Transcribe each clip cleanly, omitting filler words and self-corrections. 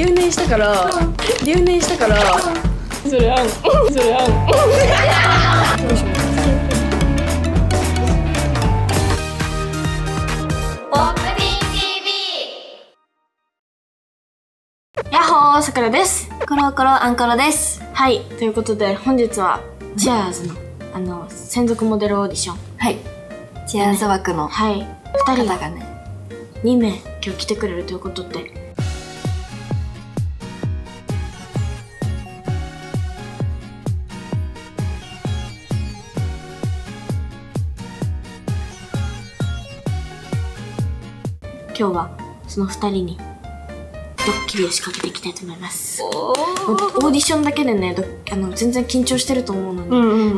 留年したからそれあんヤッホー、さくらです。コロコロアンコロです。はい、ということで本日はチアーズの専属モデルオーディション、はい、チアーズ枠のはい2人がね2名今日来てくれるということで、今日はその2人にドッキリを仕掛けていきたいと思います。オーディションだけでね全然緊張してると思うのに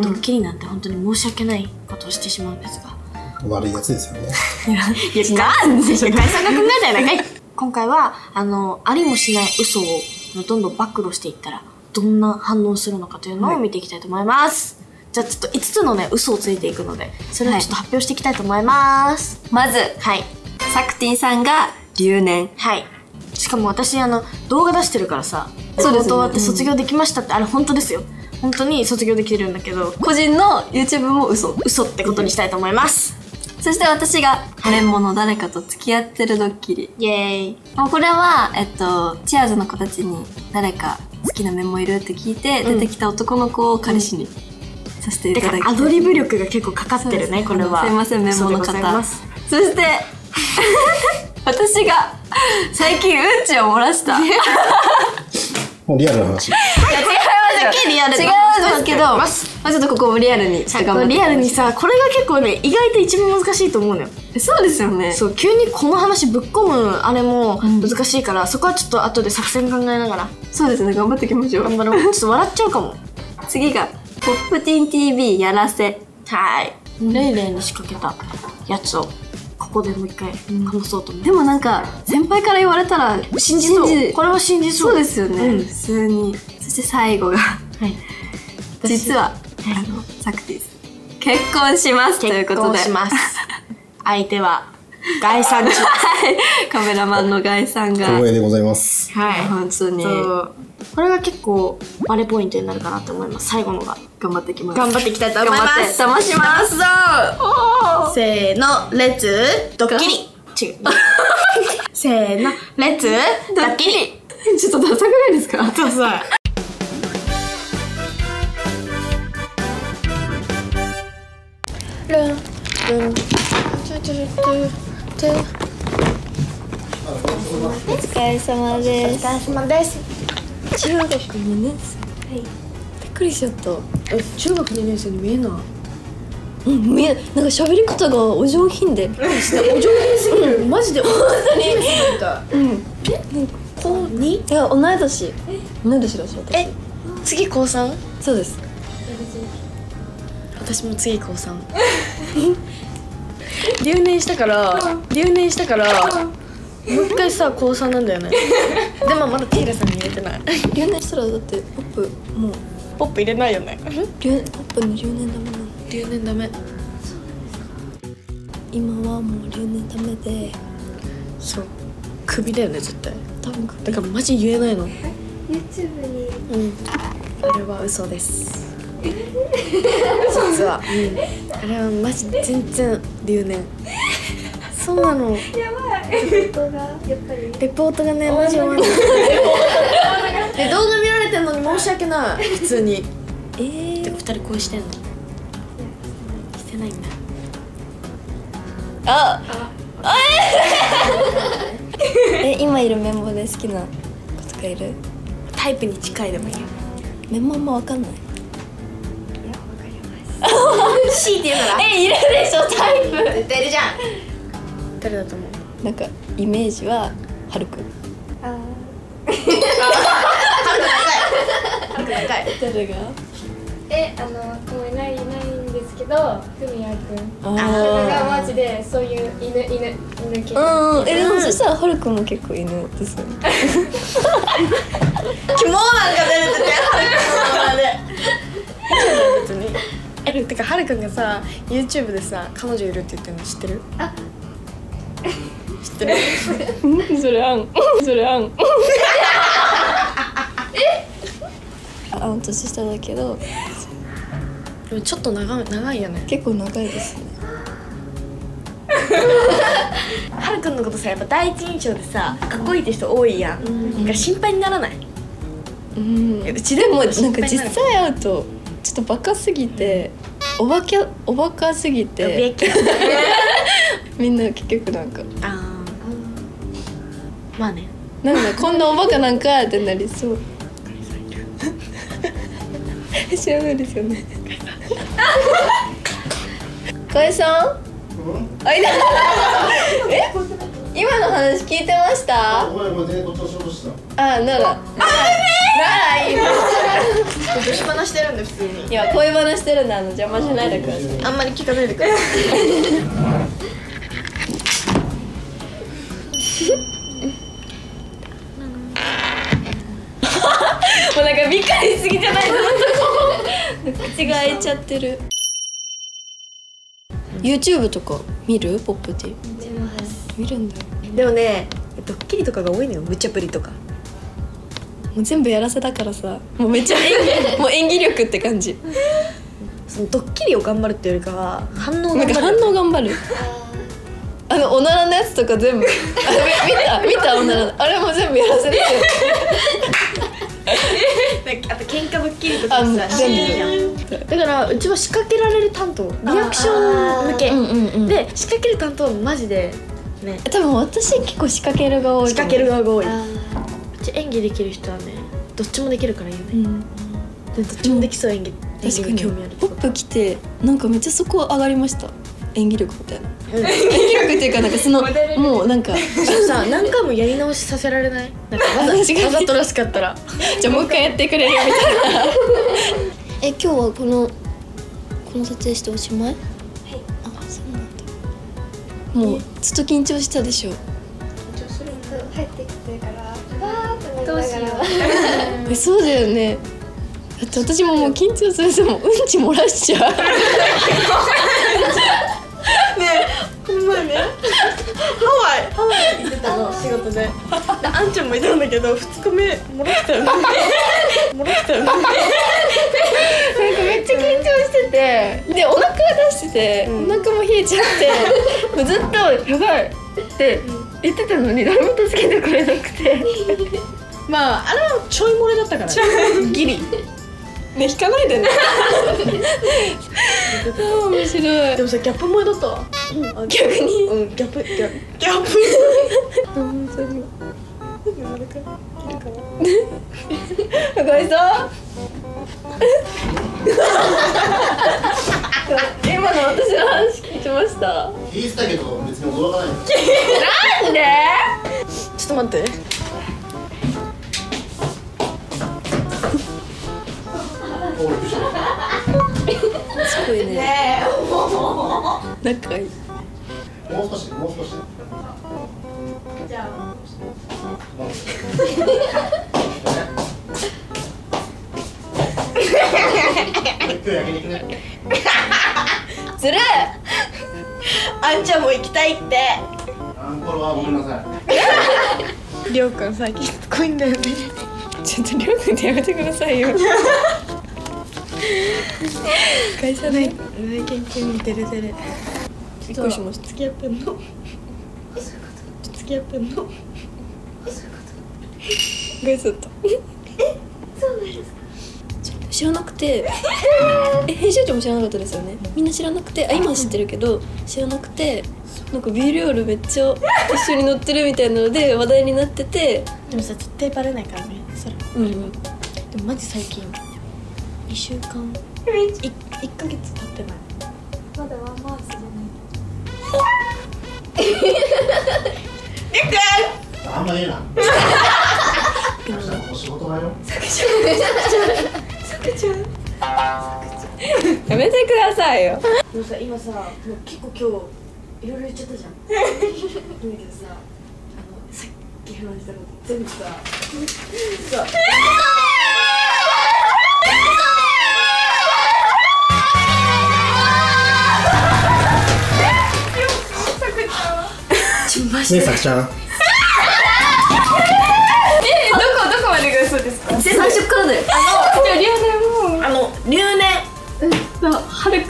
ドッキリなんて本当に申し訳ないことをしてしまうんですが、悪いやつですよね。いやなんでしょう、解散が考えたいなかい。今回はありもしない嘘をどんどん暴露していったらどんな反応するのかというのを見ていきたいと思います。じゃあちょっと5つのね嘘をついていくので、それをちょっと発表していきたいと思います。まずさくてぃんさんが留年。しかも私動画出してるからさ、そうですね、終わって卒業できましたって、あれ本当ですよ、本当に卒業できてるんだけど、個人の YouTube も嘘ってことにしたいと思います。そして私が「連もの誰かと付き合ってるドッキリ」、イエーイ。これはチアーズの子たちに誰か好きなメモいるって聞いて出てきた男の子を彼氏にさせていただきたい。アドリブ力が結構かかってるね、これは。すいません、メモの方。そして私が最近うんちを漏らした。もうリアルな話。いや違いますよ、違うんですけど、まあちょっとここもリアルに、リアルにさ、これが結構ね意外と一番難しいと思うのよ。そうですよね。そう、急にこの話ぶっ込むあれも難しいから、そこはちょっと後で作戦考えながら。そうですね、頑張っていきましょう。頑張ろう。ちょっと笑っちゃうかも。次がポップティン TV やらせ。はい。レイレイに仕掛けたやつを。ここでもう一回話そうと思う。でもなんか先輩から言われたら信じそう、これは信じそう。そうですよね、普通に。そして最後が実はさくてぃん結婚しますということで、相手はガイさん。カメラマンのガイさんが、光栄でございます。はい、本当にこれが結構バレポイントになるかなと思います。最後のが頑張っていきます。頑張っていきたいと思います。頑張って騙しますぞ。せーの、レッツドッキリ。違う。せーの、レッツドッキリ。ちょっとダサくないですか？ダサい。お疲れ様です。お疲れ様です。中学2年生。はい。びっくりしちゃった。中学2年生に見えない。うん、見えない。なんか喋り方がお上品で。お上品すぎる。マジで。本当に。うん。え、高2？いや、同い年。同い年だし、私。え、次高3？そうです。私も次高3。留年したから。もう一回さ、高3なんだよね。でもまだティーラさんに入れてない。留年したらだってポップ、もうポップ入れないよね。ポップの留年ダメなの。留年ダメ。そうなんですか。今はもう留年ダメで、そうクビだよね絶対。多分クビ。だからマジ言えないの。YouTube に。うん。あれは嘘です。実は。あれはマジ全然留年。そうなの。レポートがね、マジ悪い。動画見られてるのに申し訳ない。普通に。でも2人恋してんの？してないんだ。今いるメンバーで好きな子とかいる？タイプに近いでもいいよ。メンバーもわかんない。いや、わかります。C って言うなら。いるでしょタイプ。絶対いるじゃん。誰だと思う？なんかイメージはハルくん。ああ。ハルくん高い。ハルくん高い。誰が？もういないんですけど、ふみやくん。ああ。マジでそういう犬系。うん。でもそしたらハルくんも結構犬ですよね。キモなんか出るってハルくんの名前で。別に。てかハルくんがさ、YouTube でさ彼女いるって言ってるの知ってる？あ。知ってる？それあん。年下だけど、でもちょっと長いよね。結構長いですね。はるくんのことさ、やっぱ第一印象でさ、かっこいいって人多いやん、なんか心配にならない？うちでもなんか実際会うとちょっとバカすぎて、おバカすぎてみんな結局なんかまあね、なんだこんなおバカなんかってなりそう。知らないですよね。かえさん、あいだ。え、今の話聞いてました？あ、なら。女子話してるんだ普通に。いや、恋話してるんだ、邪魔しないでください。あんまり聞かないでください。もうなんかびっくりしすぎじゃないの？口が開いちゃってる。YouTube とか見る？ポップティ。見ます。見るんだ。でもね、ドッキリとかが多いのよ。無茶ぶりとかもう全部やらせだからさ、もうめっちゃもう演技力って感じ。そのドッキリを頑張るっていうよりかは反応頑張る。なんか反応頑張る。おならのやつとか全部見たおならのあれも全部やらせだよ。あと喧嘩ドッキリとかさ、だからうちは仕掛けられる担当、リアクション向けで、仕掛ける担当はマジでね、多分私結構仕掛ける側が多い。仕掛ける側が多い。うち演技できる人はね、どっちもできるからいいよね。どっちもできそう。演技確かに興味ある。ポップ来てなんかめっちゃそこ上がりました、演技力みたいな。演技力っていうか、なんかそのもうなんかさ、何回もやり直しさせられない？なんかわざとらしかったらじゃあもう一回やってくれるみたいな。今日はこの撮影しておしまい？はい。あ、そうなんだ。もうずっと緊張したでしょ？緊張する。入ってきてからわーってなりながら。どうしよう。そうだよね。だって私ももう緊張するともううんち漏らしちゃう。ねえ、ほんまね。ハワイ行ってたの、仕事で。あんちゃんもいたんだけど、2日目漏らしたよね。なんかめっちゃ緊張してて、でお腹出してて、お腹も冷えちゃって、もうずっとやばいって言ってたのに誰も助けてくれなくて。まああれはちょい漏れだったから。ギリ。ね、引かないでね。あ、面白い。でもさ、ギャップ萌えだったわ。逆に。うん、ギャップ。本当に。なんか。赤井さん。今の私の話聞いてました。聞いてたけど、別に驚かない。なんで？ちょっと待って。すごいね。仲いい。もう少し。じゃあ。ずる。あんちゃんも行きたいって。あんころはごめんなさい。りょうくん最近しつこいんだよね。ちょっとりょうくんってやめてくださいよ。会社の内見中にデレデレ。びっくりしました。付き合ってんの？ガイさんと。え、そうなんですか？知らなくて。え、編集長も知らなかったですよね。みんな知らなくて、あ、今知ってるけど知らなくて、なんかビデオルめっちゃ一緒に乗ってるみたいなので話題になってて。でもさ、絶対バレないからね、それ。でもマジ最近2週間、1ヶ月経ってない。まだワンマースじゃない。あんまいいな。仕事だよ。削除。やめてくださいよ。でもさ、今さ、もう結構今日いろいろ言っちゃったじゃん。だけどさ、さっき話したこと全部さ。ねえ、さくちゃん。え、どこまでが嘘ですか？最初からだよ。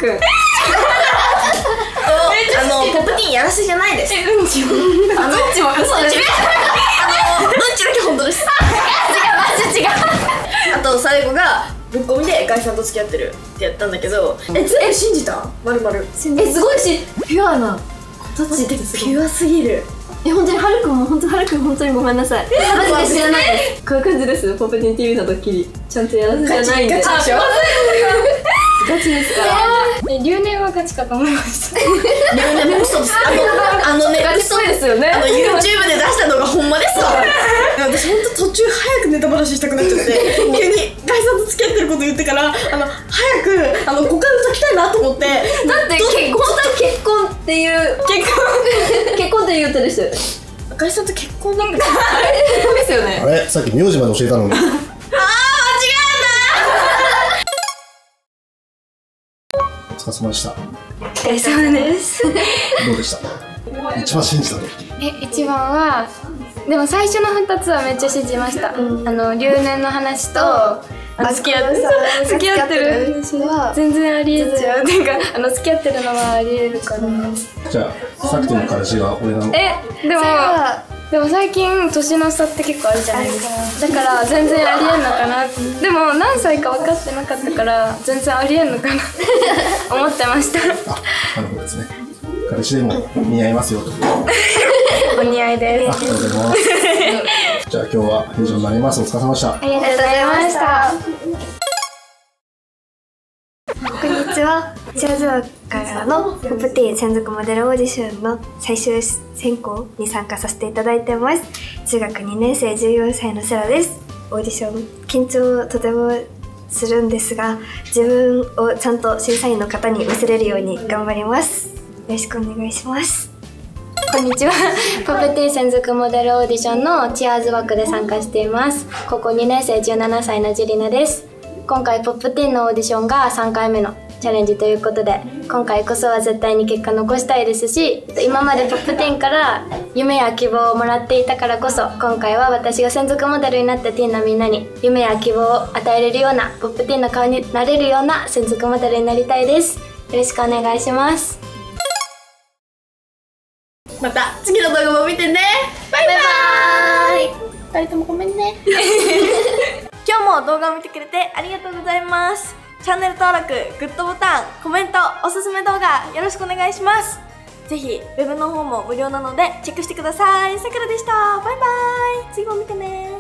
くんポップティーンやらせじゃないです。うんちも嘘です。うんちだけ本当です。違う違う。あと最後がぶっこみでガイさんと付き合ってるってやったんだけど、え、全部信じた？まるまる。え、すごいしピュアな子たちでピュアすぎる。え、本当にハルくんも本当にごめんなさい。マジで知らないです。こういう感じです。ポップティーン TV のドッキリちゃんとやらせじゃないんで。ガチでしょ。ガチですから。留年はガチかと思いました。留年も嘘です。ね、ガチそうですよね。YouTube で出したのがほんまですわ。私ほんと途中早くネタバラシしたくなっちゃって、急にガイさんと付き合ってること言ってから、早く股間ときたいなと思って。だって結婚っていう歌でしたよね。ガイさんと結婚なんかですよね。あれさっき名字まで教えたのに。お疲れ様でした。お疲れ様です。どうでした？一番信じたの？一番はでも最初の2つはめっちゃ信じました。留年の話と付き合ってる話は全然ありえちゃう。付き合ってるのはありえるから。じゃあさっきの彼氏が俺なの？でも最近年の差って結構あるじゃないですか。だから全然ありえんのかな。でも何歳か分かってなかったから全然ありえんのかな思ってました。あ、なるほどですね。彼氏でも似合いますよと。お似合いです。ありがとうございます。じゃあ今日は以上になります。お疲れ様でした。ありがとうございました。こんにちは。静岡からのポップティーン専属モデルオーディションの最終選考に参加させていただいてます。中学2年生14歳のセラです。オーディション緊張とてもするんですが、自分をちゃんと審査員の方に見せれるように頑張ります。よろしくお願いします。こんにちは。ポップティーン専属モデルオーディションのチアーズ枠で参加しています。高校2年生17歳のジュリナです。今回ポップティーンのオーディションが3回目のチャレンジということで、今回こそは絶対に結果残したいですし、今までポップティーンから夢や希望をもらっていたからこそ、今回は私が専属モデルになったティーンのみんなに夢や希望を与えれるような、ポップティーンの顔になれるような専属モデルになりたいです。よろしくお願いします。また次の動画も見てね。バイバーイ。2人ともごめんね。今日も動画を見てくれてありがとうございます。チャンネル登録、グッドボタン、コメント、おすすめ動画よろしくお願いします。ぜひ Web の方も無料なのでチェックしてください。さくらでした。バイバイ。次も見てね。